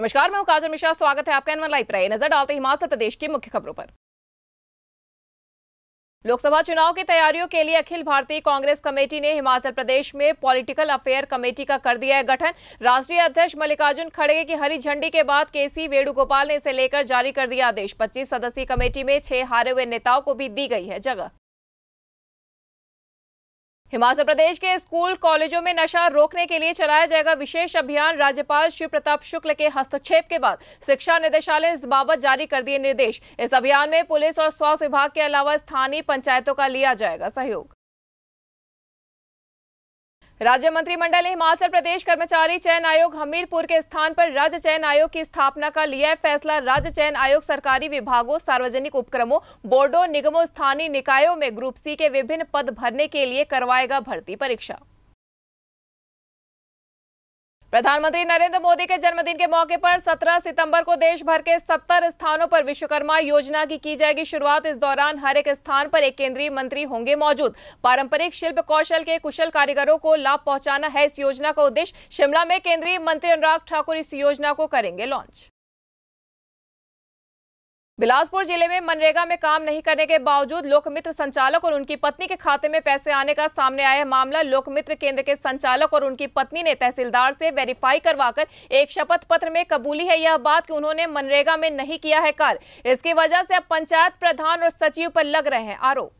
नमस्कार, मैं हूं काजल मिश्रा। स्वागत है आपका एन वन लाइव पर। नजर डालते हिमाचल प्रदेश की मुख्य खबरों पर। लोकसभा चुनाव की तैयारियों के लिए अखिल भारतीय कांग्रेस कमेटी ने हिमाचल प्रदेश में पॉलिटिकल अफेयर कमेटी का कर दिया है गठन। राष्ट्रीय अध्यक्ष मल्लिकार्जुन खड़गे की हरी झंडी के बाद केसी वेणुगोपाल ने इसे लेकर जारी कर दिया आदेश। 25 सदस्यीय कमेटी में 6 हारे हुए नेताओं को भी दी गई है जगह। हिमाचल प्रदेश के स्कूल कॉलेजों में नशा रोकने के लिए चलाया जाएगा विशेष अभियान। राज्यपाल शिव प्रताप शुक्ल के हस्तक्षेप के बाद शिक्षा निदेशालय इस बाबत जारी कर दिए निर्देश। इस अभियान में पुलिस और स्वास्थ्य विभाग के अलावा स्थानीय पंचायतों का लिया जाएगा सहयोग। राज्य मंत्रिमंडल ने हिमाचल प्रदेश कर्मचारी चयन आयोग हमीरपुर के स्थान पर राज्य चयन आयोग की स्थापना का लिया है फैसला। राज्य चयन आयोग सरकारी विभागों, सार्वजनिक उपक्रमों, बोर्डों, निगमों, स्थानीय निकायों में ग्रुप सी के विभिन्न पद भरने के लिए करवाएगा भर्ती परीक्षा। प्रधानमंत्री नरेंद्र मोदी के जन्मदिन के मौके पर 17 सितंबर को देश भर के 70 स्थानों पर विश्वकर्मा योजना की जाएगी शुरुआत। इस दौरान हर एक स्थान पर एक केंद्रीय मंत्री होंगे मौजूद। पारंपरिक शिल्प कौशल के कुशल कारीगरों को लाभ पहुंचाना है इस योजना का उद्देश्य। शिमला में केंद्रीय मंत्री अनुराग ठाकुर इस योजना को करेंगे लॉन्च। बिलासपुर जिले में मनरेगा में काम नहीं करने के बावजूद लोकमित्र संचालक और उनकी पत्नी के खाते में पैसे आने का सामने आया है मामला। लोकमित्र केंद्र के संचालक और उनकी पत्नी ने तहसीलदार से वेरीफाई करवाकर एक शपथ पत्र में कबूली है यह बात कि उन्होंने मनरेगा में नहीं किया है कार्य। इसकी वजह से अब पंचायत प्रधान और सचिव पर लग रहे हैं आरोप।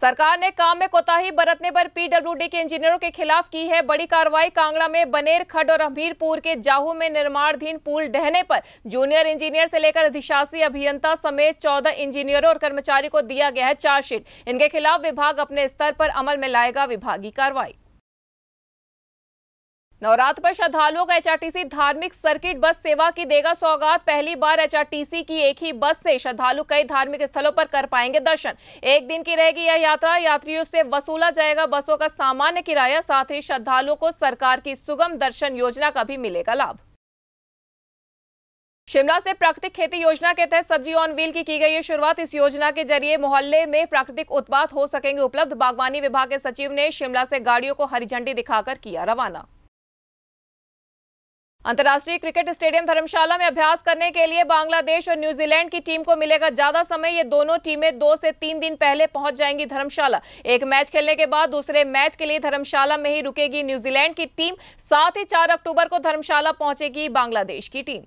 सरकार ने काम में कोताही बरतने पर पीडब्ल्यूडी के इंजीनियरों के खिलाफ की है बड़ी कार्रवाई। कांगड़ा में बनेर खड्ड और हमीरपुर के जाहू में निर्माणाधीन पुल ढहने पर जूनियर इंजीनियर से लेकर अधिशासी अभियंता समेत 14 इंजीनियरों और कर्मचारी को दिया गया है चार्जशीट। इनके खिलाफ विभाग अपने स्तर पर अमल में लाएगा विभागीय कार्रवाई। नवरात्र पर श्रद्धालुओं का एचआरटीसी धार्मिक सर्किट बस सेवा की देगा सौगात। पहली बार एचआरटीसी की एक ही बस से श्रद्धालु कई धार्मिक स्थलों पर कर पाएंगे दर्शन। एक दिन की रहेगी यह यात्रा। यात्रियों से वसूला जाएगा बसों का सामान्य किराया। साथ ही श्रद्धालुओं को सरकार की सुगम दर्शन योजना का भी मिलेगा लाभ। शिमला से प्राकृतिक खेती योजना के तहत सब्जी ऑन व्हील की गई है शुरुआत। इस योजना के जरिए मोहल्ले में प्राकृतिक उत्पाद हो सकेंगे उपलब्ध। बागवानी विभाग के सचिव ने शिमला से गाड़ियों को हरी झंडी दिखाकर किया रवाना। अंतर्राष्ट्रीय क्रिकेट स्टेडियम धर्मशाला में अभ्यास करने के लिए बांग्लादेश और न्यूजीलैंड की टीम को मिलेगा ज्यादा समय। ये दोनों टीमें 2 से 3 दिन पहले पहुंच जाएंगी धर्मशाला। एक मैच खेलने के बाद दूसरे मैच के लिए धर्मशाला में ही रुकेगी न्यूजीलैंड की टीम। साथ ही 4 अक्टूबर को धर्मशाला पहुंचेगी बांग्लादेश की टीम।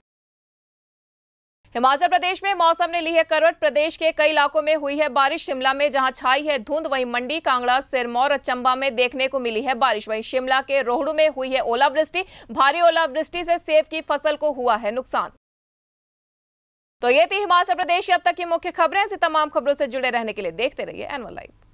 हिमाचल प्रदेश में मौसम ने ली है करवट। प्रदेश के कई इलाकों में हुई है बारिश। शिमला में जहां छाई है धुंध, वहीं मंडी, कांगड़ा, सिरमौर और चंबा में देखने को मिली है बारिश। वहीं शिमला के रोहड़ू में हुई है ओलावृष्टि। भारी ओलावृष्टि से सेब की फसल को हुआ है नुकसान। तो ये थी हिमाचल प्रदेश की अब तक की मुख्य खबरें। ऐसी तमाम खबरों से जुड़े रहने के लिए देखते रहिए एन वन लाइव।